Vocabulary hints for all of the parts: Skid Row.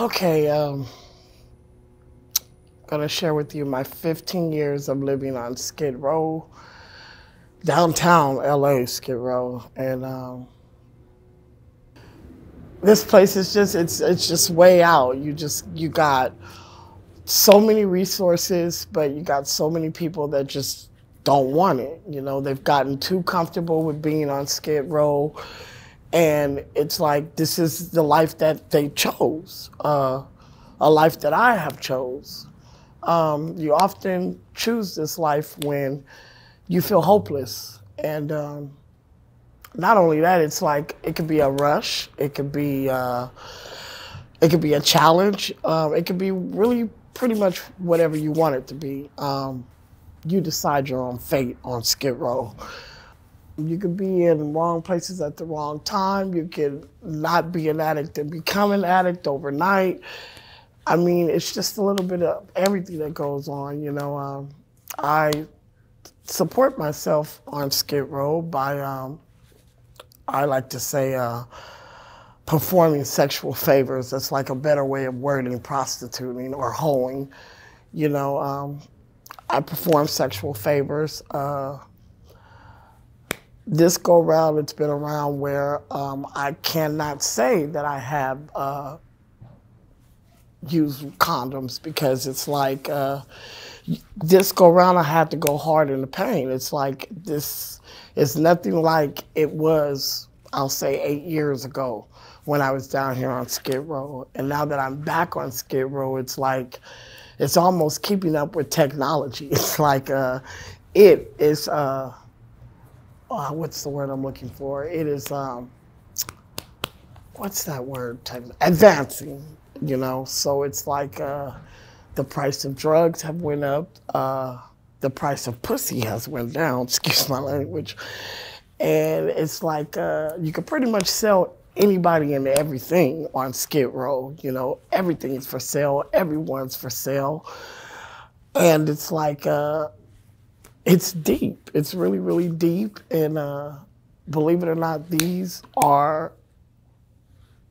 Okay, I'm gonna share with you my 15 years of living on Skid Row, downtown LA, Skid Row, and this place is just, it's just way out. You got so many resources, but you got so many people that just don't want it. You know, they've gotten too comfortable with being on Skid Row. And it's like, this is the life that they chose, a life that I have chose. You often choose this life when you feel hopeless. And not only that, it's like, it could be a rush. It could be a challenge. It could be really pretty much whatever you want it to be. You decide your own fate on Skid Row. You could be in wrong places at the wrong time. You could not be an addict and become an addict overnight. I mean, it's just a little bit of everything that goes on, you know. I support myself on Skid Row by, I like to say, performing sexual favors. That's like a better way of wording prostituting or hoeing, you know. I perform sexual favors. This go round, it's been around where I cannot say that I have used condoms, because it's like this go round, I had to go hard in the pain. It's like this is nothing like it was, I'll say, 8 years ago when I was down here on Skid Row. And now that I'm back on Skid Row, it's like it's almost keeping up with technology. It's like it is. What's the word I'm looking for? It is, what's that word? Advancing, you know? So it's like the price of drugs have went up. The price of pussy has went down, excuse my language. And it's like you can pretty much sell anybody and everything on Skid Row, you know? Everything is for sale. Everyone's for sale. And it's like... it's deep. It's really, really deep. And believe it or not, these are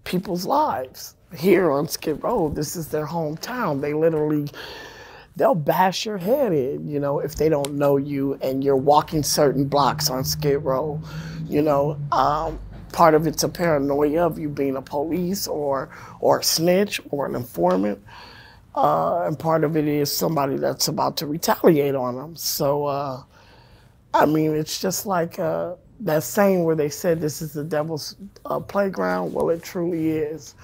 people's lives here on Skid Row. This is their hometown. They literally, they'll bash your head in, you know, if they don't know you and you're walking certain blocks on Skid Row. You know, part of it's a paranoia of you being a police or a snitch or an informant. And part of it is somebody that's about to retaliate on them. So, I mean, it's just like that saying where they said this is the devil's playground. Well, it truly is.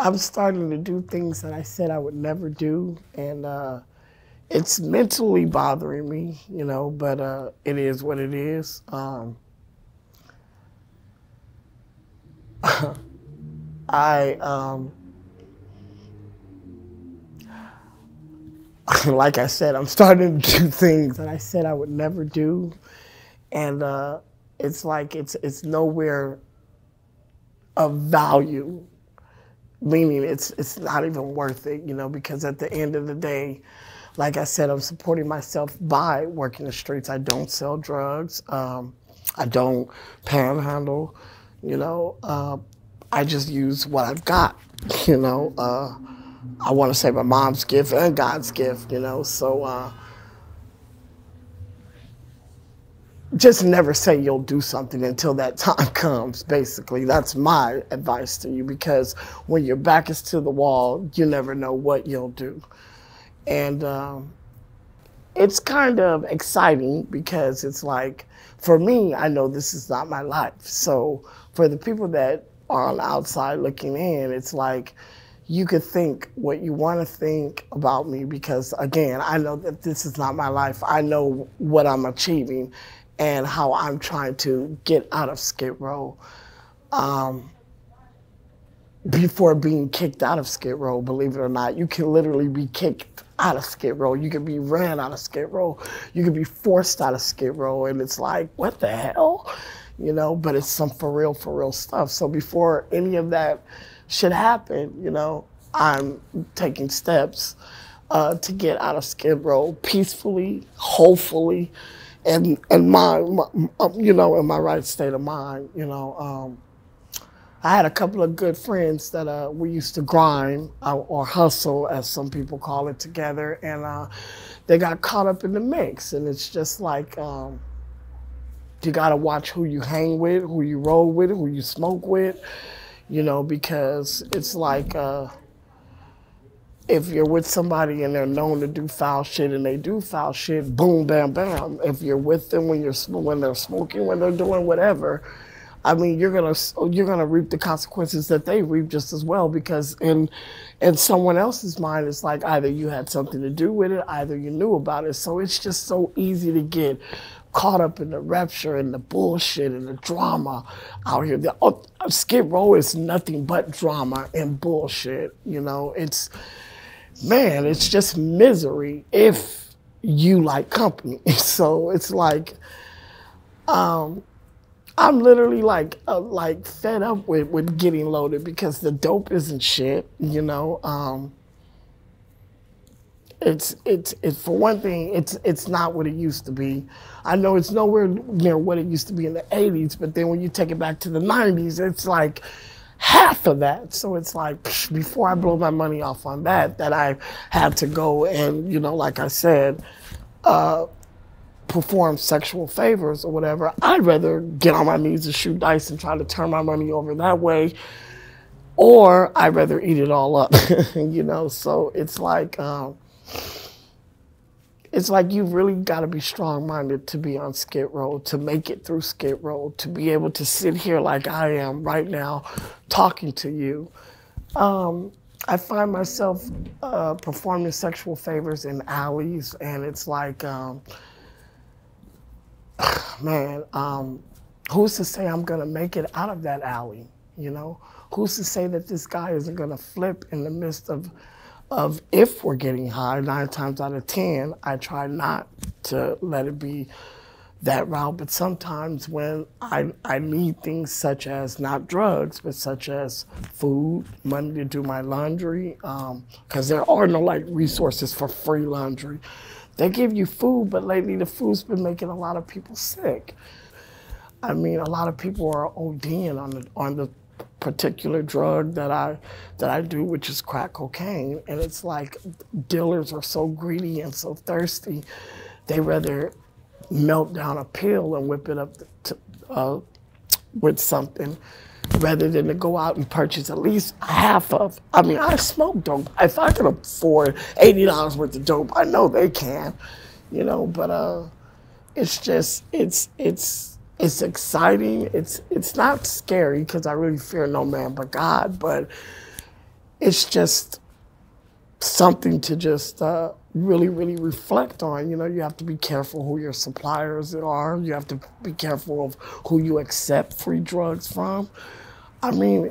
I'm starting to do things that I said I would never do, and it's mentally bothering me, you know, but it is what it is. Like I said, I'm starting to do things that I said I would never do. And it's like it's nowhere of value, meaning it's not even worth it, you know, because at the end of the day, like I said, I'm supporting myself by working the streets. I don't sell drugs. I don't panhandle, you know. I just use what I've got, you know. I want to say my mom's gift and God's gift, you know, so just never say you'll do something until that time comes, basically. That's my advice to you, because when your back is to the wall, you never know what you'll do. And it's kind of exciting because it's like, for me, I know this is not my life. So for the people that are on the outside looking in, it's like, you could think what you want to think about me because, again, I know that this is not my life. I know what I'm achieving and how I'm trying to get out of Skid Row before being kicked out of Skid Row, believe it or not. You can literally be kicked out of Skid Row. You can be ran out of Skid Row. You can be forced out of Skid Row, and it's like, what the hell? You know, but it's some for real stuff. So before any of that should happen, you know, I'm taking steps to get out of Skid Row peacefully, hopefully, and my you know, in my right state of mind, you know. I had a couple of good friends that we used to grind or hustle, as some people call it, together, and they got caught up in the mix. And it's just like, you gotta watch who you hang with, who you roll with, who you smoke with, you know, because it's like, if you're with somebody and they're known to do foul shit and they do foul shit, boom, bam, bam. If you're with them when they're smoking, when they're doing whatever, I mean, you're gonna reap the consequences that they reap just as well, because in someone else's mind, it's like either you had something to do with it, either you knew about it. So it's just so easy to get caught up in the rapture and the bullshit and the drama out here. Skid Row is nothing but drama and bullshit. You know, it's, man, it's just misery if you like company. So it's like, I'm literally like fed up with getting loaded, because the dope isn't shit, you know. It's for one thing, it's not what it used to be. I know it's nowhere near what it used to be in the 80s, but then when you take it back to the 90s, it's like half of that. So it's like, before I blow my money off on that I had to go and, you know, like I said, perform sexual favors or whatever. I'd rather get on my knees and shoot dice and try to turn my money over that way, or I'd rather eat it all up, you know? So it's like you've really got to be strong-minded to be on Skid Row, to make it through Skid Row, to be able to sit here like I am right now talking to you. I find myself performing sexual favors in alleys, and it's like, man, who's to say I'm gonna make it out of that alley, you know? Who's to say that this guy isn't gonna flip in the midst of if we're getting high? 9 times out of 10, I try not to let it be that route, but sometimes when I need things such as, not drugs, but such as food, money to do my laundry, because there are no like resources for free laundry. They give you food, but lately the food's been making a lot of people sick. I mean, a lot of people are ODing on the particular drug that I do, which is crack cocaine. And it's like, dealers are so greedy and so thirsty, they rather melt down a pill and whip it up with something, rather than to go out and purchase at least half of. I mean, I smoke dope. If I can afford $80 worth of dope, I know they can, you know, but it's just, it's exciting. It's not scary, because I really fear no man but God, but it's just something to just really, really reflect on. You know, you have to be careful who your suppliers are. You have to be careful of who you accept free drugs from. I mean,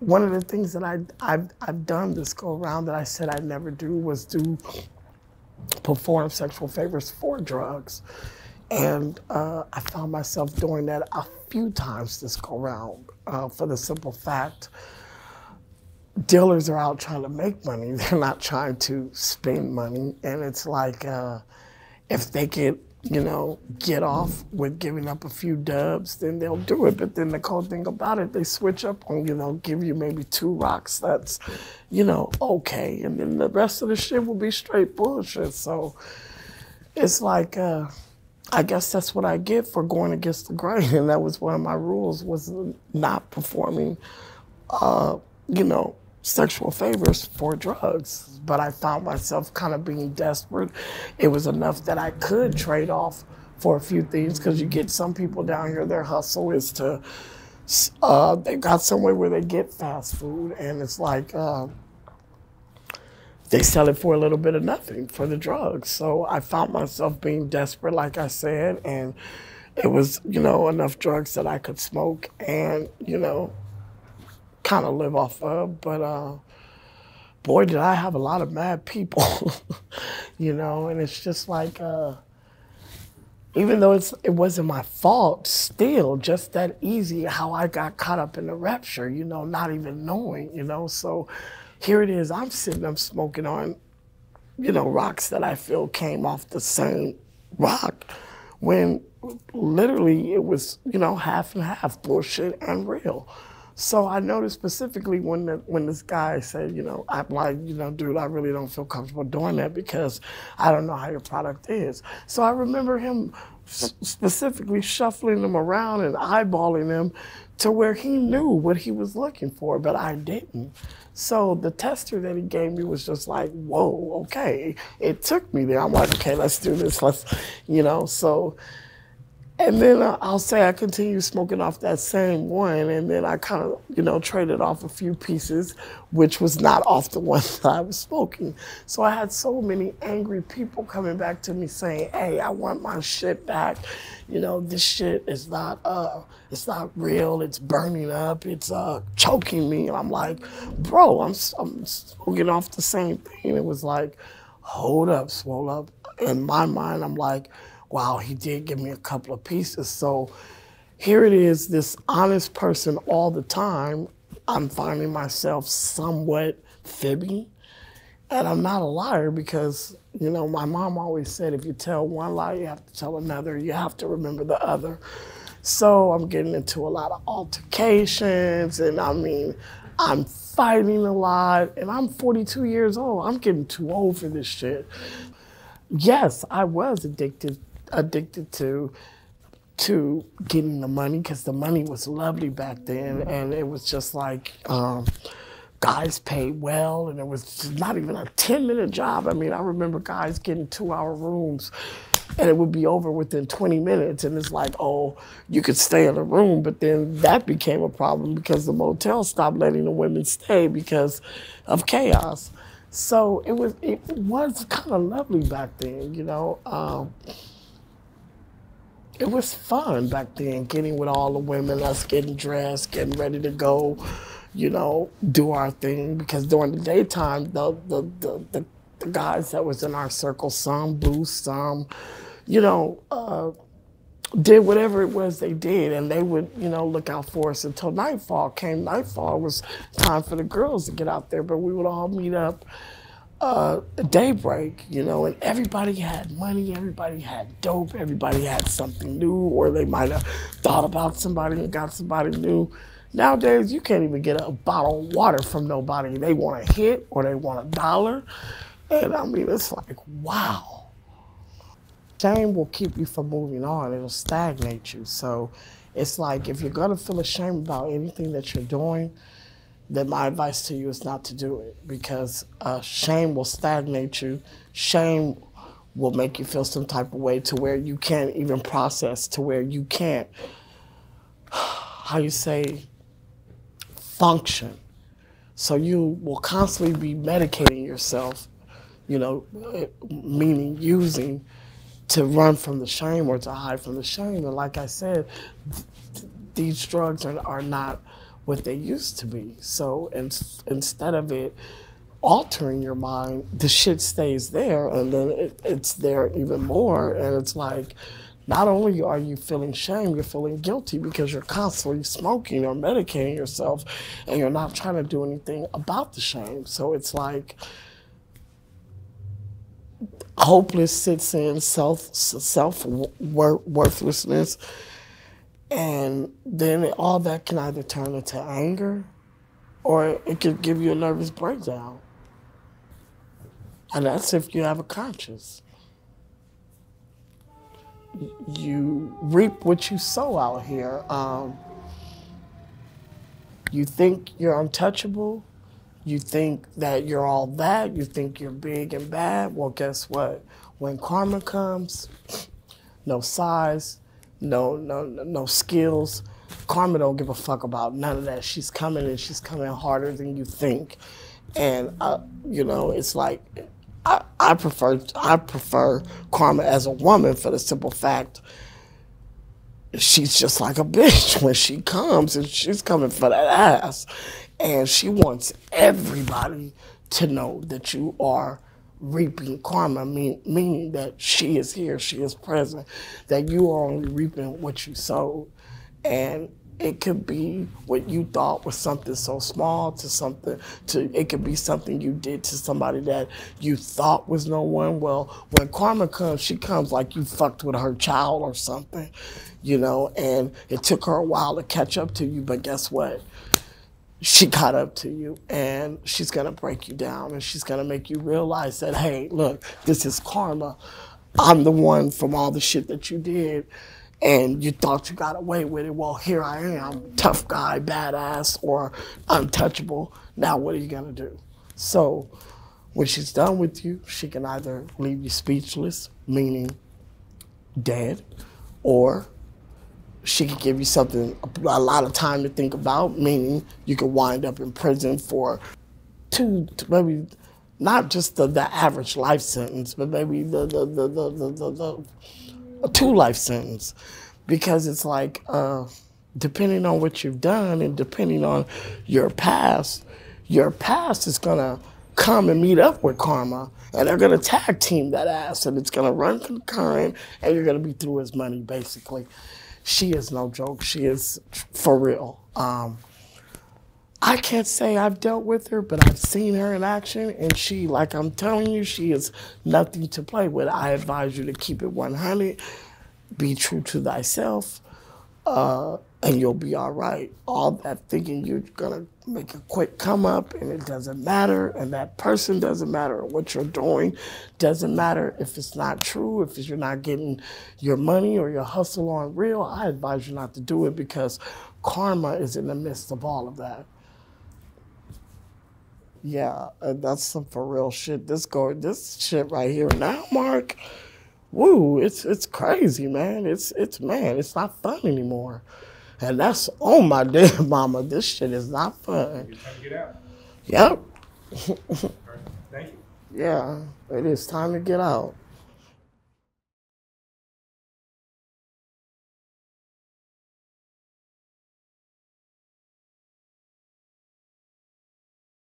one of the things that I've done this go around that I said I'd never do was do perform sexual favors for drugs. And I found myself doing that a few times this go around, for the simple fact, dealers are out trying to make money. They're not trying to spend money. And it's like, if they can, you know, get off with giving up a few dubs, then they'll do it. But then the cool thing about it, they switch up on you. They'll give you maybe 2 rocks. That's, you know, okay. And then the rest of the shit will be straight bullshit. So it's like, I guess that's what I get for going against the grain. And that was one of my rules, was not performing, you know, sexual favors for drugs. But I found myself kind of being desperate. It was enough that I could trade off for a few things, because you get some people down here, their hustle is to, they've got somewhere where they get fast food, and it's like, they sell it for a little bit of nothing for the drugs. So I found myself being desperate, like I said, and it was, you know, enough drugs that I could smoke and, you know, kind of live off of. But boy, did I have a lot of mad people, you know, and it's just like, even though it wasn't my fault, still just that easy how I got caught up in the rapture, you know, not even knowing, you know. So here it is, I'm sitting up smoking on, you know, rocks that I feel came off the same rock, when literally it was, you know, half and half, bullshit and real. So I noticed specifically when this guy said, you know, I'm like, you know, dude, I really don't feel comfortable doing that because I don't know how your product is. So I remember him specifically shuffling them around and eyeballing them to where he knew what he was looking for, but I didn't. So the tester that he gave me was just like, whoa, okay. It took me there. I'm like, okay, let's do this. Let's, you know, so. And then I'll say I continued smoking off that same one, and then I kind of, you know, traded off a few pieces, which was not off the one that I was smoking. So I had so many angry people coming back to me saying, hey, I want my shit back. You know, this shit is not, it's not real. It's burning up. It's choking me. And I'm like, bro, I'm smoking off the same thing. It was like, hold up, swole up. In my mind, I'm like, wow, he did give me a couple of pieces. So here it is, this honest person all the time. I'm finding myself somewhat fibbing. And I'm not a liar because, you know, my mom always said, if you tell one lie, you have to tell another. You have to remember the other. So I'm getting into a lot of altercations. And I mean, I'm fighting a lot. And I'm 42 years old. I'm getting too old for this shit. Yes, I was addicted to getting the money because the money was lovely back then, and it was just like guys paid well, and it was not even a 10-minute job. I mean, I remember guys getting 2-hour rooms, and it would be over within 20 minutes, and it's like, oh, you could stay in a room, but then that became a problem because the motel stopped letting the women stay because of chaos. So it was kind of lovely back then, you know. It was fun back then, getting with all the women, us getting dressed, getting ready to go, you know, do our thing. Because during the daytime, the guys that was in our circle, some booze, some, you know, did whatever it was they did, and they would, you know, look out for us until nightfall. Came nightfall, it was time for the girls to get out there, but we would all meet up at daybreak, you know, and everybody had money, everybody had dope, everybody had something new, or they might have thought about somebody and got somebody new. Nowadays, you can't even get a bottle of water from nobody. They want a hit or they want $1. And I mean, it's like, wow. Shame will keep you from moving on. It'll stagnate you. So it's like, if you're going to feel ashamed about anything that you're doing, then my advice to you is not to do it, because shame will stagnate you. Shame will make you feel some type of way to where you can't even process, to where you can't, how you say, function. So you will constantly be medicating yourself, you know, meaning using, to run from the shame or to hide from the shame. And like I said, these drugs are not what they used to be. So instead of it altering your mind, the shit stays there, and then it's there even more. And it's like, not only are you feeling shame, you're feeling guilty because you're constantly smoking or medicating yourself, and you're not trying to do anything about the shame. So it's like, hopeless sits in, self-worthlessness, and then all that can either turn into anger, or it could give you a nervous breakdown. And that's if you have a conscience. You reap what you sow out here. You think you're untouchable. You think that you're all that. You think you're big and bad. Well, guess what? When karma comes, no size, no skills. Karma don't give a fuck about none of that. She's coming, and she's coming harder than you think. And you know, it's like I prefer karma as a woman for the simple fact she's just like a bitch when she comes, and she's coming for that ass. And she wants everybody to know that you are reaping karma, meaning that she is here, she is present, that you are only reaping what you sow. And it could be what you thought was something so small to something, it could be something you did to somebody that you thought was no one. Well, when karma comes, she comes like you fucked with her child or something, you know, and it took her a while to catch up to you, but guess what? she caught up to you, and she's going to break you down, and she's going to make you realize that, hey, look, this is karma. I'm the one from all the shit that you did, and you thought you got away with it. Well, here I am, tough guy, badass, or untouchable. Now what are you going to do? So when she's done with you, she can either leave you speechless, meaning dead, or she could give you something, a lot of time to think about, meaning you could wind up in prison for maybe not just the average life sentence, but maybe a 2-life sentence. Because it's like, depending on what you've done and depending on your past is gonna come and meet up with karma, and they're gonna tag team that ass, and it's gonna run concurrent, and you're gonna be through his money, basically. She is no joke. She is for real. I can't say I've dealt with her, but I've seen her in action, and she, like I'm telling you, she is nothing to play with. I advise you to keep it 100, be true to thyself, and you'll be all right. All that thinking you're gonna make a quick come up, and it doesn't matter, and that person doesn't matter, and what you're doing doesn't matter if it's not true, if you're not getting your money or your hustle on real, I advise you not to do it, because karma is in the midst of all of that. Yeah, that's some for real shit. This shit right here now, Mark, woo, it's crazy, man. Man, it's not fun anymore. And that's, oh my dear mama, this shit is not fun. It's time to get out. Yep. All right. Thank you. Yeah, it is time to get out.